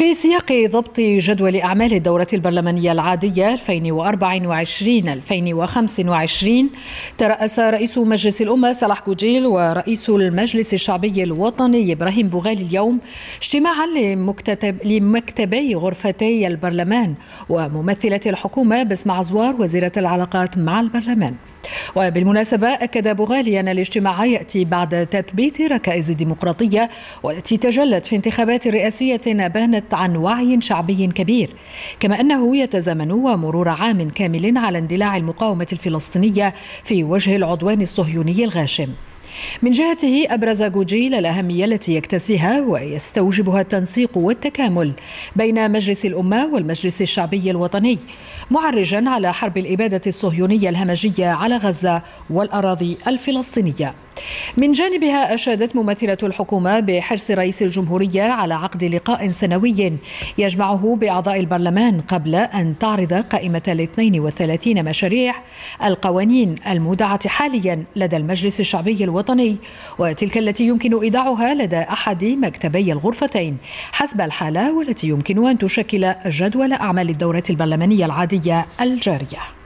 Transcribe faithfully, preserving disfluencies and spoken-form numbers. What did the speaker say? في سياق ضبط جدول أعمال الدورة البرلمانية العادية ألفين وأربعة وعشرين ألفين وخمسة وعشرين ترأس رئيس مجلس الأمة صالح قوجيل ورئيس المجلس الشعبي الوطني إبراهيم بوغالي اليوم اجتماعا لمكتبي غرفتي البرلمان وممثلة الحكومة باسم عزوار وزيرة العلاقات مع البرلمان. وبالمناسبة أكد بوغالي أن الاجتماع يأتي بعد تثبيت ركائز الديمقراطية والتي تجلت في انتخابات رئاسية بانت عن وعي شعبي كبير، كما أنه يتزامن ومرور عام كامل على اندلاع المقاومة الفلسطينية في وجه العدوان الصهيوني الغاشم. من جهته أبرز قوجيل الأهمية التي يكتسيها ويستوجبها التنسيق والتكامل بين مجلس الأمة والمجلس الشعبي الوطني، معرجا على حرب الإبادة الصهيونية الهمجية على غزة والأراضي الفلسطينية. من جانبها أشادت ممثلة الحكومة بحرص رئيس الجمهورية على عقد لقاء سنوي يجمعه بأعضاء البرلمان قبل أن تعرض قائمة الاثنين وثلاثين مشاريع القوانين المودعة حاليا لدى المجلس الشعبي الوطني، وتلك التي يمكن إيداعها لدى أحد مكتبي الغرفتين حسب الحالة، والتي يمكن أن تشكل جدول أعمال الدورة البرلمانية العادية الجارية.